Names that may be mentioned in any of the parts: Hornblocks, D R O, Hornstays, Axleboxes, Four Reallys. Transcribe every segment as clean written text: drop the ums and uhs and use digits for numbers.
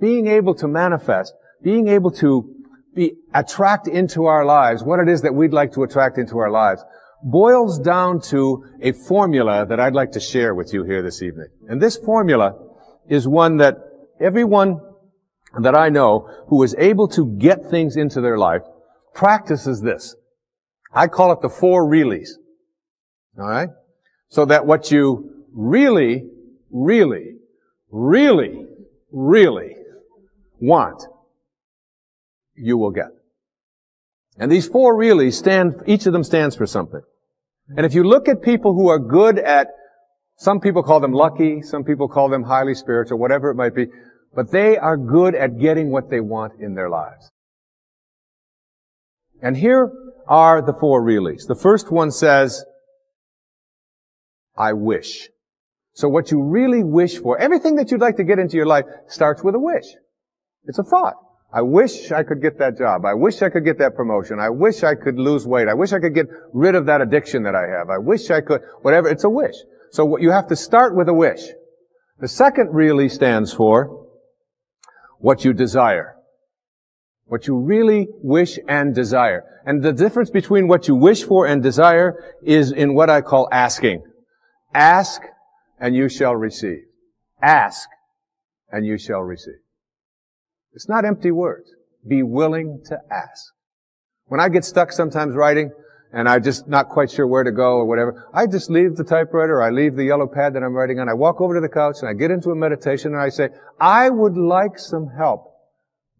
being able to manifest, being able to attract into our lives what it is that we'd like to attract into our lives, boils down to a formula that I'd like to share with you here this evening. And this formula is one that everyone that I know who is able to get things into their life practices this. I call it the Four Reallys. All right? So that what you really, really, really, really want, you will get. And these four reallys stand, each of them stands for something. And if you look at people who are good at, some people call them lucky, some people call them highly spiritual, whatever it might be, but they are good at getting what they want in their lives. And here are the four reallys. The first one says, I wish. So what you really wish for, everything that you'd like to get into your life starts with a wish. It's a thought. I wish I could get that job. I wish I could get that promotion. I wish I could lose weight. I wish I could get rid of that addiction that I have. I wish I could, whatever. It's a wish. So what you have to start with a wish. The second really stands for what you desire. What you really wish and desire. And the difference between what you wish for and desire is in what I call asking. Ask and you shall receive. Ask and you shall receive. It's not empty words. Be willing to ask. When I get stuck sometimes writing and I'm just not quite sure where to go or whatever, I just leave the typewriter, I leave the yellow pad that I'm writing on, I walk over to the couch and I get into a meditation and I say, I would like some help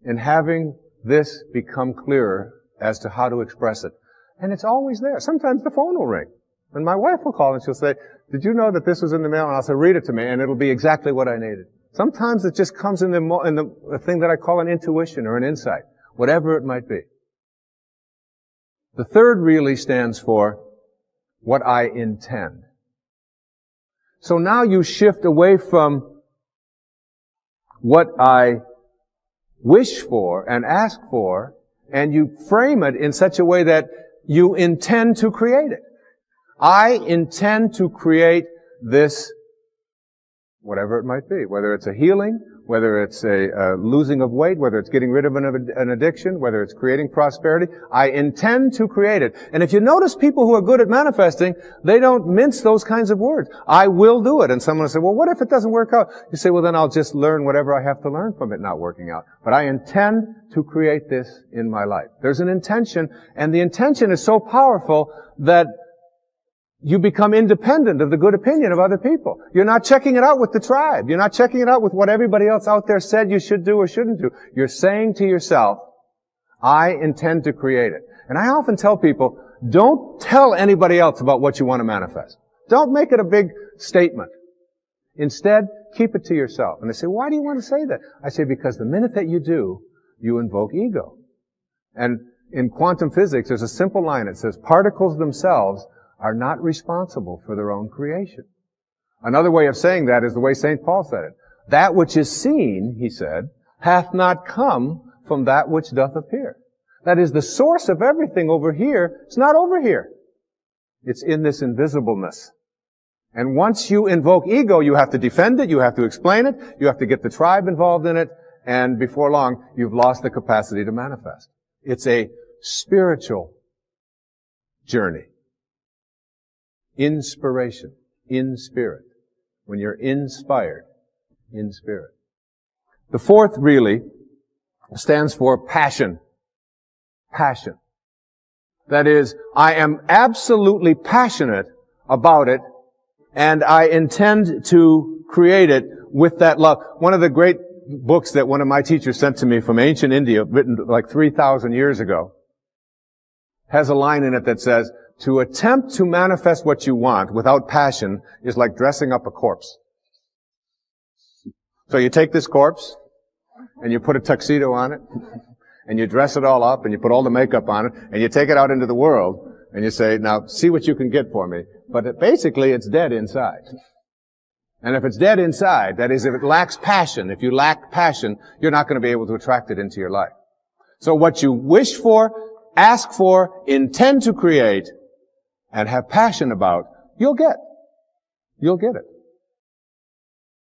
in having this become clearer as to how to express it. And it's always there. Sometimes the phone will ring and my wife will call and she'll say, did you know that this was in the mail? And I'll say, read it to me and it'll be exactly what I needed. Sometimes it just comes in the thing that I call an intuition or an insight, whatever it might be. The third really stands for what I intend. So now you shift away from what I wish for and ask for, and you frame it in such a way that you intend to create it. I intend to create this, whatever it might be, whether it's a healing, whether it's a losing of weight, whether it's getting rid of an addiction, whether it's creating prosperity, I intend to create it. And if you notice people who are good at manifesting, they don't mince those kinds of words. I will do it. And someone will say, well, what if it doesn't work out? You say, well, then I'll just learn whatever I have to learn from it not working out. But I intend to create this in my life. There's an intention, and the intention is so powerful that you become independent of the good opinion of other people. You're not checking it out with the tribe. You're not checking it out with what everybody else out there said you should do or shouldn't do. You're saying to yourself, I intend to create it. And I often tell people, don't tell anybody else about what you want to manifest. Don't make it a big statement. Instead, keep it to yourself. And they say, why do you want to say that? I say, because the minute that you do, you invoke ego. And in quantum physics, there's a simple line. It says, particles themselves are not responsible for their own creation. Another way of saying that is the way St. Paul said it. That which is seen, he said, hath not come from that which doth appear. That is, the source of everything over here, it's not over here. It's in this invisibleness. And once you invoke ego, you have to defend it, you have to explain it, you have to get the tribe involved in it, and before long, you've lost the capacity to manifest. It's a spiritual journey. Inspiration, in spirit. When you're inspired, in spirit. The fourth really stands for passion. Passion. That is, I am absolutely passionate about it, and I intend to create it with that love. One of the great books that one of my teachers sent to me from ancient India, written like 3,000 years ago, has a line in it that says, to attempt to manifest what you want without passion is like dressing up a corpse. So you take this corpse, and you put a tuxedo on it, and you dress it all up, and you put all the makeup on it, and you take it out into the world, and you say, now, see what you can get for me. But basically, it's dead inside. And if it's dead inside, that is, if it lacks passion, if you lack passion, you're not going to be able to attract it into your life. So what you wish for, ask for, intend to create, and have passion about, you'll get it.